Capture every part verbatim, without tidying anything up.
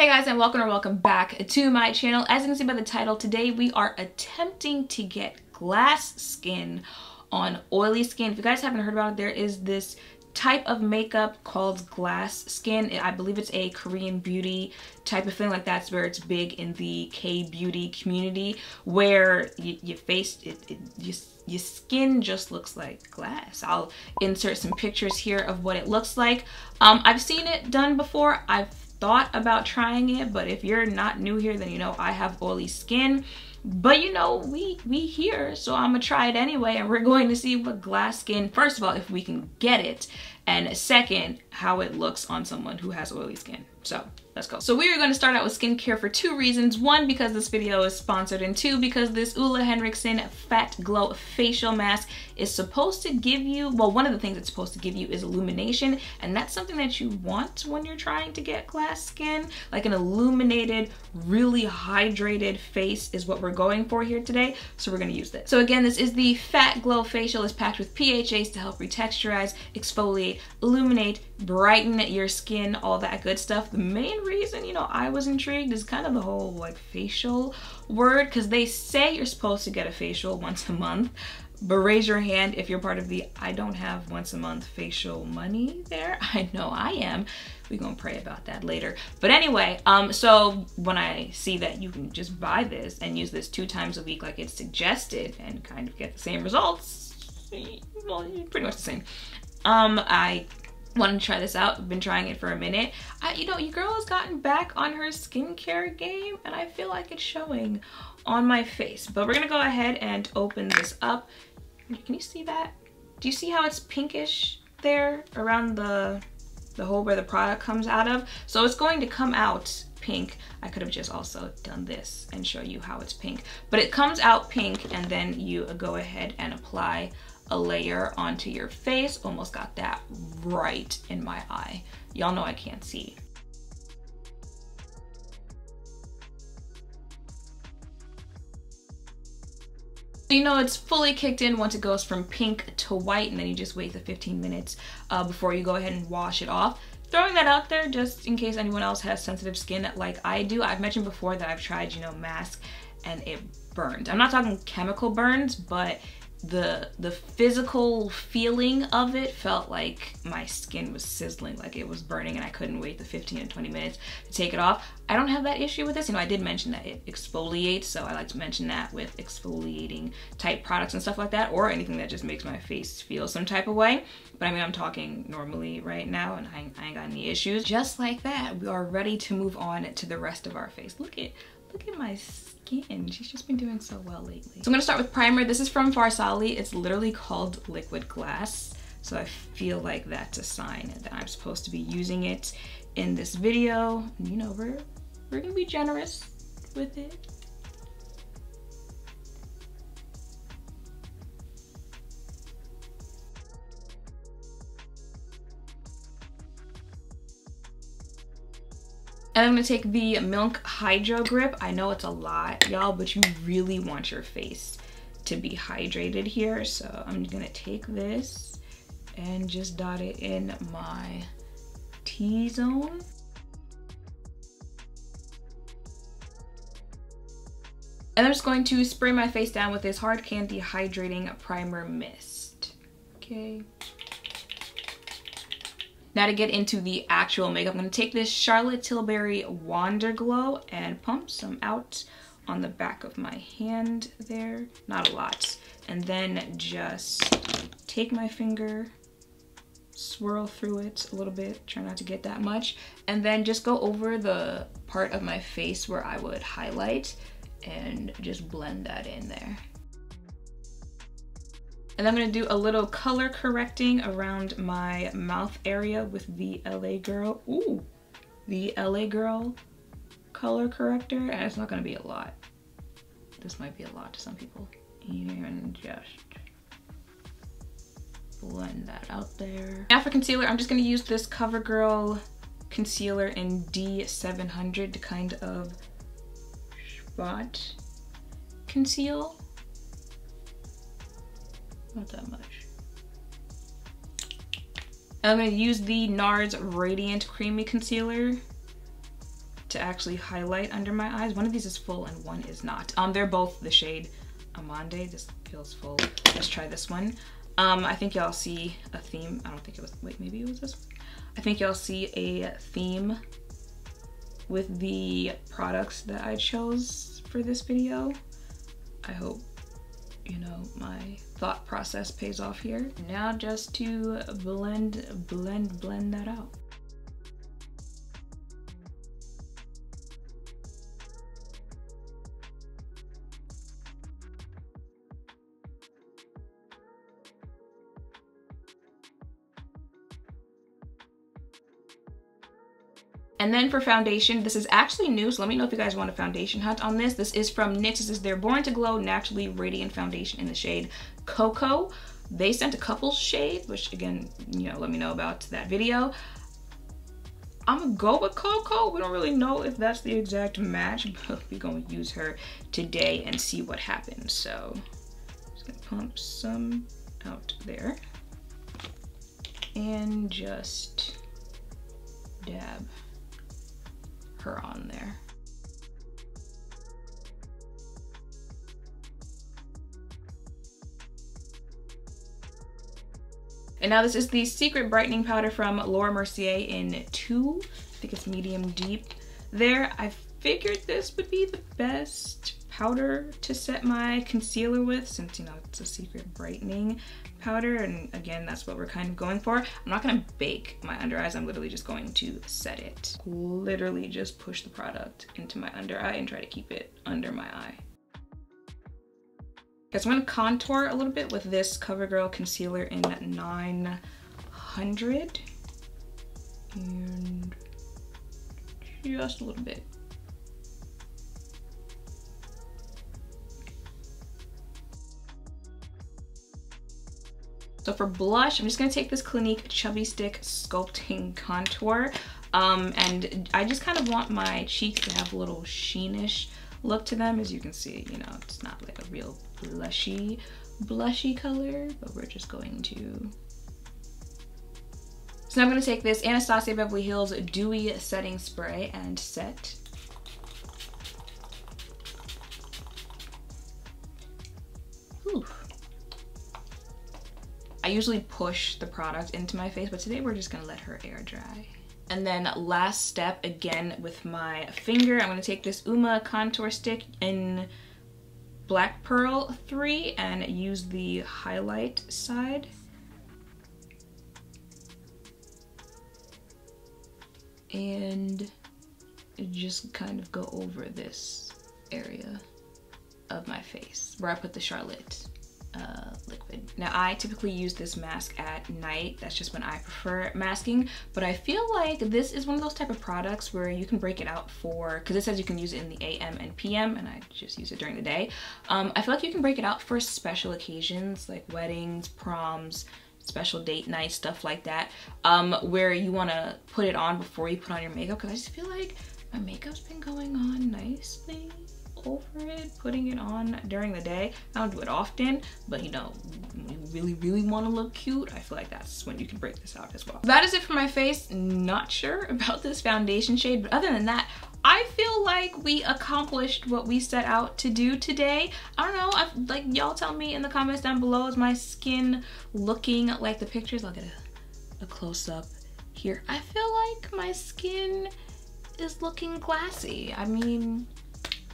Hey guys, and welcome or welcome back to my channel. As you can see by the title, today we are attempting to get glass skin on oily skin. If you guys haven't heard about it, there is this type of makeup called glass skin. I believe it's a Korean beauty type of thing, like that's where it's big in the K-beauty community, where you, your face, it, it, your, your skin just looks like glass. I'll insert some pictures here of what it looks like. Um, I've seen it done before. I've thought about trying it, but if you're not new here, then you know I have oily skin. But you know, we we here, so I'm gonna try it anyway, and we're going to see what glass skin, first of all, if we can get it, and second, how it looks on someone who has oily skin. So let's go. So we are going to start out with skincare for two reasons. One, because this video is sponsored, and two, because this Ole Henriksen Fat Glow Facial Mask is supposed to give you, well, one of the things it's supposed to give you is illumination, and that's something that you want when you're trying to get glass skin. Like an illuminated, really hydrated face is what we're going for here today, so we're going to use this. So again, this is the Fat Glow Facial. It's packed with P H As to help retexturize, exfoliate, illuminate, brighten your skin, all that good stuff. The main reason, you know, I was intrigued is kind of the whole like facial word, because they say you're supposed to get a facial once a month, but raise your hand if you're part of the I don't have once a month facial money there. I know I am. We're gonna pray about that later. But anyway, um, so when I see that you can just buy this and use this two times a week like it's suggested and kind of get the same results, well, pretty much the same. Um, I want to try this out. I've been trying it for a minute. I, you know, your girl has gotten back on her skincare game, and I feel like it's showing on my face. But we're gonna go ahead and open this up. Can you see that? Do you see how it's pinkish there around the the hole where the product comes out of? So it's going to come out pink. I could have just also done this and show you how it's pink, but it comes out pink, and then you go ahead and apply a layer onto your face. Almost got that right in my eye. Y'all know I can't see. You know it's fully kicked in once it goes from pink to white, and then you just wait the fifteen minutes uh, before you go ahead and wash it off. Throwing that out there just in case anyone else has sensitive skin like I do. I've mentioned before that I've tried, you know, masks and it burned. I'm not talking chemical burns, but the the physical feeling of it felt like my skin was sizzling, like it was burning, and I couldn't wait the fifteen and twenty minutes to take it off. I don't have that issue with this. You know, I did mention that it exfoliates, so I like to mention that with exfoliating type products and stuff like that, or anything that just makes my face feel some type of way. But I mean, I'm talking normally right now, and I, I ain't got any issues. Just like that, we are ready to move on to the rest of our face. Look at Look at my skin. She's just been doing so well lately. So I'm gonna start with primer. This is from Farsali. It's literally called Liquid Glass. So I feel like that's a sign that I'm supposed to be using it in this video. You know, we're, we're gonna be generous with it. And I'm gonna take the Milk Hydro Grip. I know it's a lot, y'all, but you really want your face to be hydrated here. So I'm gonna take this and just dot it in my T-zone. And I'm just going to spray my face down with this Hard Candy Hydrating Primer Mist. Okay. Now to get into the actual makeup, I'm going to take this Charlotte Tilbury Wander Glow and pump some out on the back of my hand there. Not a lot. And then just take my finger, swirl through it a little bit, try not to get that much, and then just go over the part of my face where I would highlight and just blend that in there. And I'm gonna do a little color correcting around my mouth area with the L A Girl. Ooh, the L A Girl color corrector. And it's not gonna be a lot. This might be a lot to some people. And just blend that out there. Now for concealer, I'm just gonna use this CoverGirl concealer in D seven hundred to kind of spot conceal. Not that much. And I'm going to use the NARS Radiant Creamy Concealer to actually highlight under my eyes. One of these is full and one is not. Um, they're both the shade Amande. This feels full. Let's try this one. Um, I think y'all see a theme. I don't think it was, wait, maybe it was this one. I think y'all see a theme with the products that I chose for this video. I hope, you know, my thought process pays off here. Now just to blend, blend, blend that out. And then for foundation, this is actually new, so let me know if you guys want a foundation hunt on this. This is from NYX. This is their Born to Glow Naturally Radiant Foundation in the shade Cocoa. They sent a couple shades, which again, you know, let me know about that video. I'm gonna go with Cocoa. We don't really know if that's the exact match, but we're gonna use her today and see what happens. So I'm just gonna pump some out there and just dab her on there. And now this is the Secret Brightening Powder from Laura Mercier in two. I think it's medium deep there. I figured this would be the best powder to set my concealer with, since, you know, it's a secret brightening powder, and again, that's what we're kind of going for. I'm not gonna bake my under eyes. I'm literally just going to set it. Literally just push the product into my under eye and try to keep it under my eye. Guys, I'm gonna contour a little bit with this CoverGirl concealer in nine hundred, and just a little bit. So for blush, I'm just gonna take this Clinique Chubby Stick Sculpting Contour, um, and I just kind of want my cheeks to have a little sheenish look to them. As you can see, you know, it's not like a real blushy, blushy color, but we're just going to. So now I'm gonna take this Anastasia Beverly Hills Dewy Setting Spray and set. Ooh. I usually push the product into my face, but today we're just gonna let her air dry. And then last step, again with my finger, I'm gonna take this Uma contour stick in Black Pearl three and use the highlight side. And just kind of go over this area of my face where I put the Charlotte Uh, liquid. Now I typically use this mask at night. That's just when I prefer masking, but I feel like this is one of those type of products where you can break it out for, because it says you can use it in the A M and P M, and I just use it during the day. Um, I feel like you can break it out for special occasions like weddings, proms, special date nights, stuff like that, um, where you want to put it on before you put on your makeup, because I just feel like my makeup's been going on nicely over it, putting it on during the day. I don't do it often, but you know, when you really, really want to look cute, I feel like that's when you can break this out as well. That is it for my face. Not sure about this foundation shade, but other than that, I feel like we accomplished what we set out to do today. I don't know, I've, like, y'all tell me in the comments down below, is my skin looking like the pictures? I'll get a, a close-up here. I feel like my skin is looking glassy. I mean,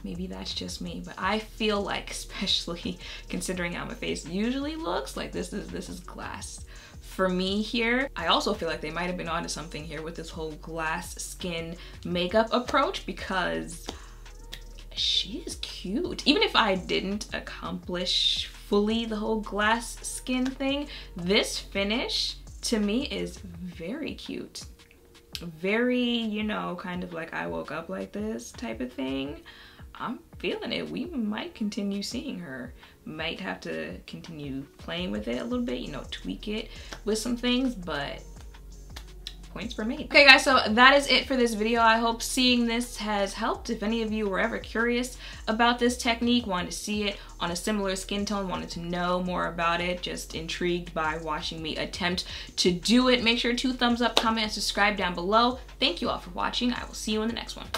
maybe that's just me, but I feel like, especially considering how my face usually looks, like this is this is glass for me here. I also feel like they might have been onto something here with this whole glass skin makeup approach, because she is cute. Even if I didn't accomplish fully the whole glass skin thing, this finish to me is very cute. Very, you know, kind of like I woke up like this type of thing. I'm feeling it. We might continue seeing her. Might have to continue playing with it a little bit, you know, tweak it with some things, but points for me. Okay guys, so that is it for this video. I hope seeing this has helped. If any of you were ever curious about this technique, wanted to see it on a similar skin tone, wanted to know more about it, just intrigued by watching me attempt to do it, make sure to thumbs up, comment, and subscribe down below. Thank you all for watching. I will see you in the next one.